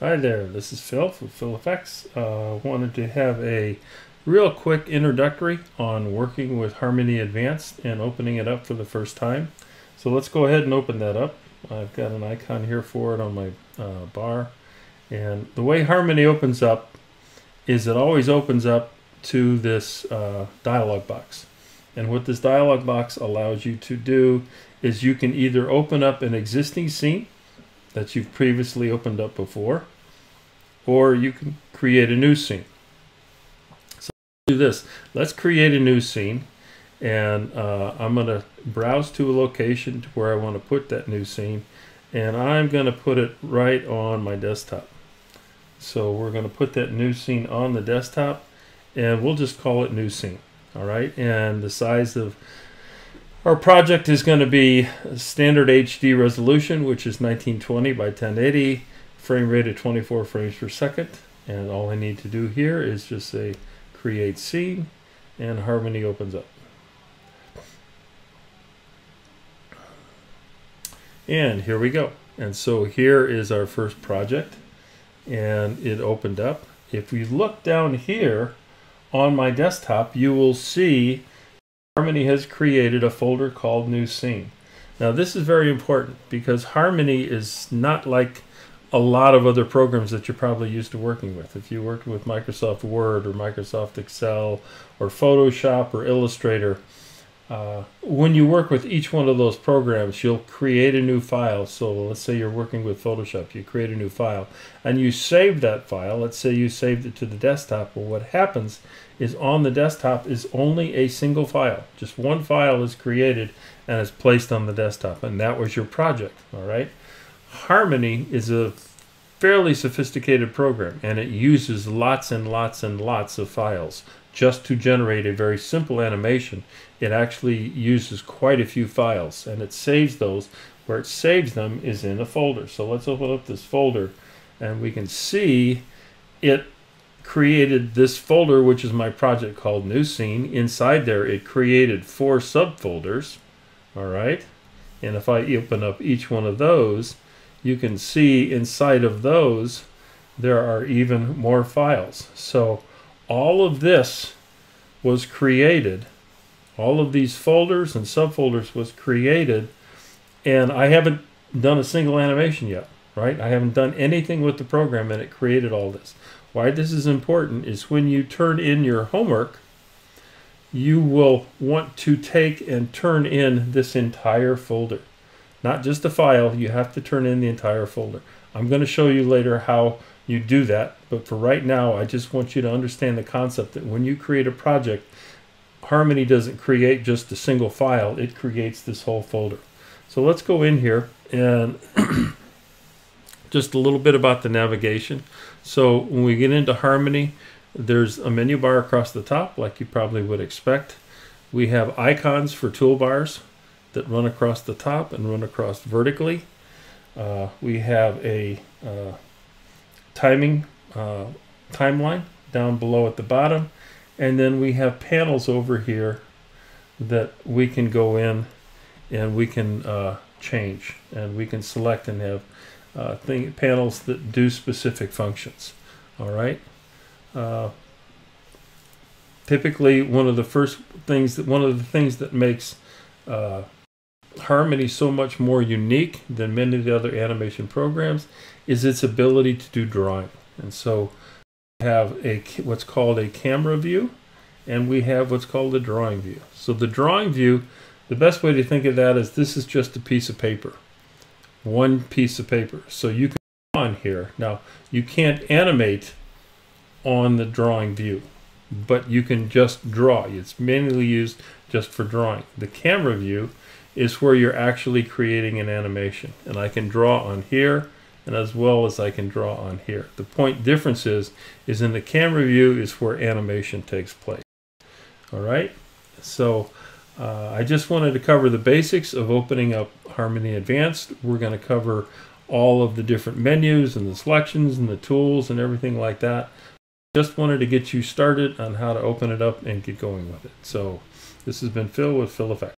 Hi there, this is Phil from Phil Effects. Wanted to have a real quick introductory on working with Harmony Advanced and opening it up for the first time. So let's go ahead and open that up. I've got an icon here for it on my bar. And the way Harmony opens up is it always opens up to this dialog box. And what this dialog box allows you to do is you can either open up an existing scene that you've previously opened up before, or you can create a new scene. So let's do this. Let's create a new scene, and I'm going to browse to a location to where I want to put that new scene, and I'm going to put it right on my desktop. So we're going to put that new scene on the desktop, and we'll just call it new scene. All right, and the size of our project is going to be standard HD resolution, which is 1920 by 1080, frame rate of 24 frames per second. And all I need to do here is just say create scene, and Harmony opens up. And here we go. And so here is our first project, and it opened up. If we look down here on my desktop, you will see Harmony has created a folder called New Scene. Now this is very important because Harmony is not like a lot of other programs that you're probably used to working with. If you worked with Microsoft Word or Microsoft Excel or Photoshop or Illustrator, when you work with each one of those programs, you'll create a new file. So let's say you're working with Photoshop, you create a new file and you save that file. Let's say you saved it to the desktop. Well, what happens is on the desktop is only a single file. Just one file is created and is placed on the desktop, and that was your project. All right. Harmony is a fairly sophisticated program, and it uses lots and lots and lots of files just to generate a very simple animation. It actually uses quite a few files, and it saves those. Where it saves them is in a folder. So let's open up this folder, and we can see it created this folder, which is my project called New Scene. Inside there, it created 4 subfolders. All right. And if I open up each one of those, you can see inside of those, there are even more files. So all of this was created. All of these folders and subfolders was created, and I haven't done a single animation yet, right? I haven't done anything with the program, and it created all this. Why this is important is when you turn in your homework, you will want to take and turn in this entire folder. Not just a file, you have to turn in the entire folder. I'm going to show you later how you do that, but for right now, I just want you to understand the concept that when you create a project, Harmony doesn't create just a single file, it creates this whole folder. So let's go in here and just a little bit about the navigation. So when we get into Harmony, there's a menu bar across the top like you probably would expect. We have icons for toolbars that run across the top and run across vertically. We have a timing timeline down below at the bottom, and then we have panels over here that we can go in and we can change, and we can select and have panels that do specific functions. All right. Typically, one of the things that makes Harmony so much more unique than many of the other animation programs is its ability to do drawing. And so we have a what's called a camera view, and we have what's called a drawing view. So the drawing view, the best way to think of that is this is just a piece of paper. One piece of paper. So you can draw on here. Now, you can't animate on the drawing view, but you can just draw. It's mainly used just for drawing. The camera view is where you're actually creating an animation. And I can draw on here, and as well as I can draw on here. The point difference is in the camera view is where animation takes place. All right. So I just wanted to cover the basics of opening up Harmony Advanced. We're going to cover all of the different menus and the selections and the tools and everything like that. Just wanted to get you started on how to open it up and get going with it. So this has been Phil with Phil Effects.